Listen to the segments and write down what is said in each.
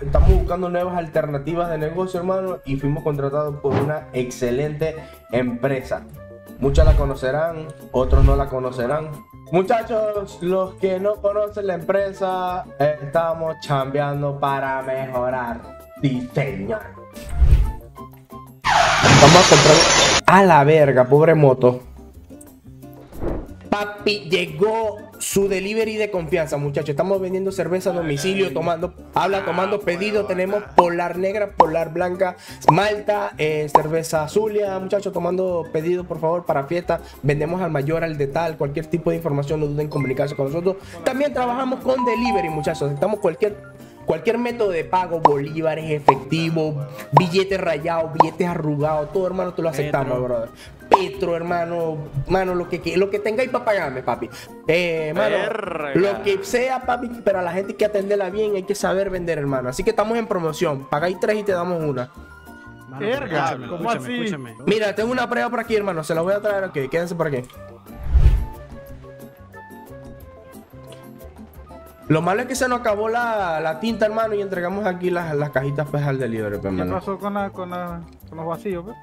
Estamos buscando nuevas alternativas de negocio, hermano, y fuimos contratados por una excelente empresa. Muchas la conocerán, otros no la conocerán. Muchachos, los que no conocen la empresa, estamos chambeando para mejorar. Sí, señor. Vamos a comprar... A la verga, pobre moto. Papi, llegó su delivery de confianza, muchachos. Estamos vendiendo cerveza a domicilio, tomando pedido. Tenemos polar negra, polar blanca, malta, cerveza azulia, muchachos, tomando pedido, por favor, para fiesta. Vendemos al mayor, al de tal, cualquier tipo de información, no duden en comunicarse con nosotros. También trabajamos con delivery, muchachos. Aceptamos cualquier método de pago, bolívares, efectivo, billetes rayados, billetes arrugados, todo, hermano, te lo aceptamos, brother. Petro, hermano, lo que tengáis para pagarme, papi. Hermano, lo que sea, papi, pero a la gente hay que atenderla bien, hay que saber vender, hermano. Así que estamos en promoción. Pagáis 3 y te damos una. Verga, ¿cómo así? Escúchame. Mira, tengo una prueba por aquí, hermano. Se la voy a traer, ok. Quédense por aquí. Lo malo es que se nos acabó la tinta, hermano, y entregamos aquí las cajitas, pues, al delivery, hermano. ¿Qué pasó con los vacíos, pues?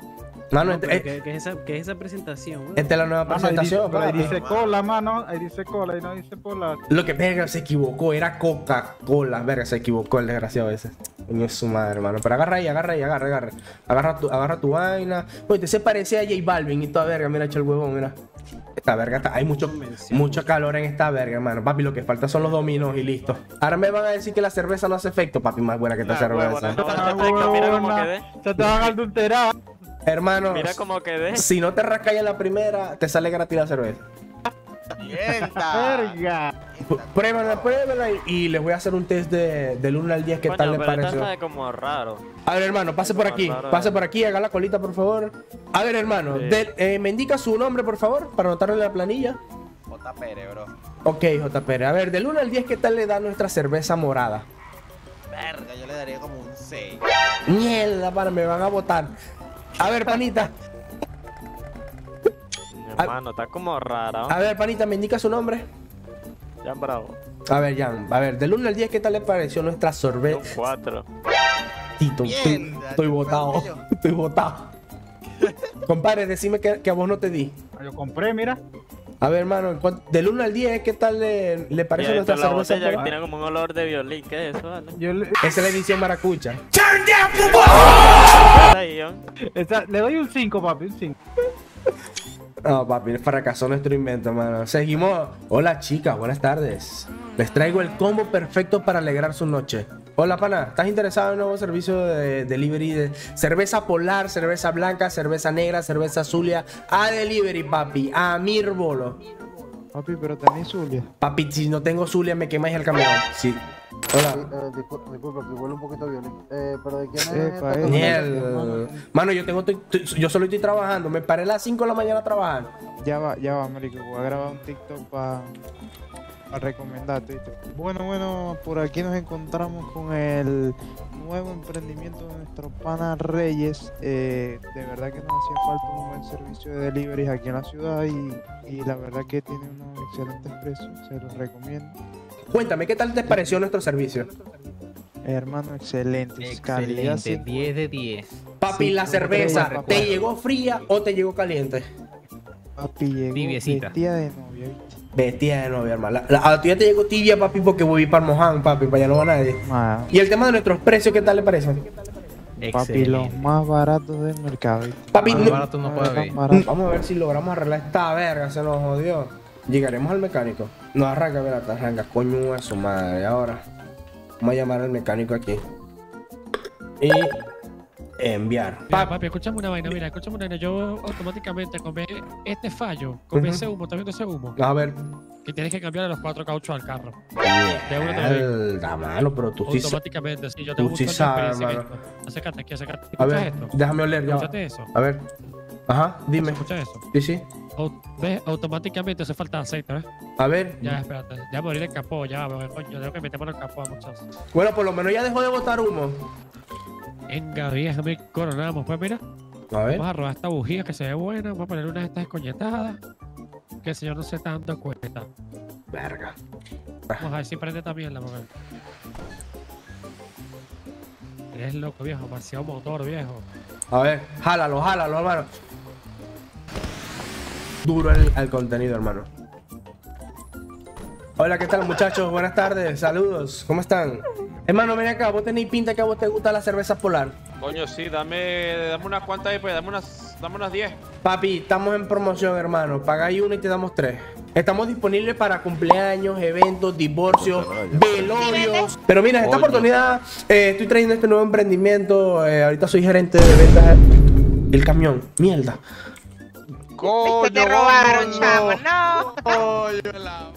Mano, ¿qué es esa presentación, güey? Esta es la nueva presentación, ahí dice cola, mano. Ahí dice cola y no dice cola. Lo que, verga, se equivocó. Era Coca-Cola. Verga, se equivocó el desgraciado ese. Coño, es su madre, hermano. Pero agarra ahí. Agarra tu vaina. Oye, te se parecía a J Balvin y toda verga. Mira, echa el huevón, mira. Esta verga está... Hay mucho calor en esta verga, hermano. Papi, lo que falta son los dominos y listo. Ahora me van a decir que la cerveza no hace efecto, papi. Más buena que esta cerveza. Mira cómo quedé. Se te van a adulterar. Hermano, mira cómo quedé. Si no te rascáis en la primera, te sale gratis la cerveza. ¡Verga! Pruébenla y les voy a hacer un test del 1 al 10. ¿Qué tal les pareció? Como raro. A ver, hermano, pase por aquí. Pase por aquí, haga la colita, por favor. A ver, hermano, me indica su nombre, por favor, para anotarlo en la planilla. J. Pérez, bro. Ok, J. Pérez. A ver, del 1 al 10, ¿qué tal le da nuestra cerveza morada? Verga, yo le daría como un 6. Mierda, para, me van a botar. A ver, panita. Hermano, está como raro. A ver, panita, ¿me indica su nombre? Jan Bravo. A ver, Jan, a ver, del 1 al 10, ¿qué tal le pareció nuestra sorbet? Un 4. Tito, estoy botado. Estoy botado. Compadre, decime que a vos no te di. Yo compré, mira. A ver, hermano, del 1 al 10, ¿qué tal le parece nuestra cerveza? Que tiene como un olor de violín, ¿qué es eso? ¿Vale? Esa es la edición maracucha. Le doy un 5, papi, un 5. No, papi, fracasó nuestro invento, hermano. Seguimos. Hola, chicas, buenas tardes. Les traigo el combo perfecto para alegrar su noche. Hola, pana, ¿estás interesado en un nuevo servicio de delivery de cerveza polar, cerveza blanca, cerveza negra, cerveza zulia? A delivery, papi, a Mirbolo. Papi, pero también zulia. Papi, si no tengo zulia, me quemáis el camión. Sí. Hola. Disculpa, que vuelve un poquito violento. Pero ¿de quién es? Mano, yo solo estoy trabajando. Me paré a las 5 de la mañana trabajando. Ya va, marico. Voy a grabar un TikTok para... A recomendarte. Bueno, por aquí nos encontramos con el nuevo emprendimiento de nuestro pana Reyes. De verdad que nos hacía falta un buen servicio de deliveries aquí en la ciudad y la verdad que tiene unos excelentes precios, se los recomiendo. Cuéntame, ¿qué tal te pareció nuestro servicio? Hermano, excelente, 10 de 10. Papi, sí, ¿la cerveza te llegó fría o te llegó caliente? Papi, llegó vestida de novia, ¿viste? Vestida de novia, hermano. A ti ya te llegó tibia, papi, porque voy para Moján, papi, para allá no va nadie. Ah. Y el tema de nuestros precios, ¿qué tal le parece? Papi, los más baratos del mercado. Papi, los más baratos no puede haber. Vamos a ver si logramos arreglar esta verga, se nos jodió. Llegaremos al mecánico. No, arranca, verá, arranca, coño, a su madre. Ahora vamos a llamar al mecánico aquí. Y... enviar. Mira, papi, escúchame una vaina. Yo automáticamente comé este fallo, comé ese humo, también ese humo. A ver. Que tienes que cambiar los 4 cauchos al carro. Mierda, mano, pero tú sí. Automáticamente, sí, yo te gusta la experiencia. Acércate aquí, acércate. A ver, esto. Déjame oler ya. Escúchate eso. A ver. Ajá, dime. ¿Escuchas eso? Sí. ¿Ves? Automáticamente hace falta aceite, ¿ves? A ver. Ya, espérate. Ya voy a abrir el capó, ya, coño, tengo que meterme en el capó, muchachos. Bueno, por lo menos ya dejó de botar humo. Venga, vieja, me coronamos, pues mira. A ver. Vamos a robar esta bujía que se ve buena, vamos a poner una de estas descoñetadas. Que el señor no se está dando cuenta. Verga. Vamos a ver si prende también la mujer. Eres loco, viejo. Demasiado motor, viejo. A ver, jálalo, jálalo, hermano. Duro el contenido, hermano. Hola, ¿qué tal, muchachos? Buenas tardes, saludos. ¿Cómo están? Hermano, ven acá. Vos tenéis pinta que a vos te gusta la cerveza polar. Coño, sí. Dame unas cuantas y pues dame unas 10. Papi, estamos en promoción, hermano. Pagáis una y te damos 3. Estamos disponibles para cumpleaños, eventos, divorcios, velorios. Pero mira, esta oportunidad estoy trayendo este nuevo emprendimiento. Ahorita soy gerente de ventas. El camión, mierda. Coño, te robaron, chamo. No. Coño, la...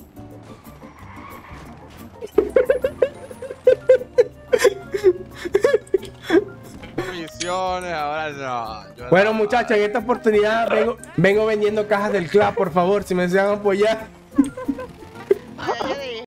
Ahora no. Bueno, muchachos, en esta oportunidad vengo vendiendo cajas del club, por favor, si me desean apoyar.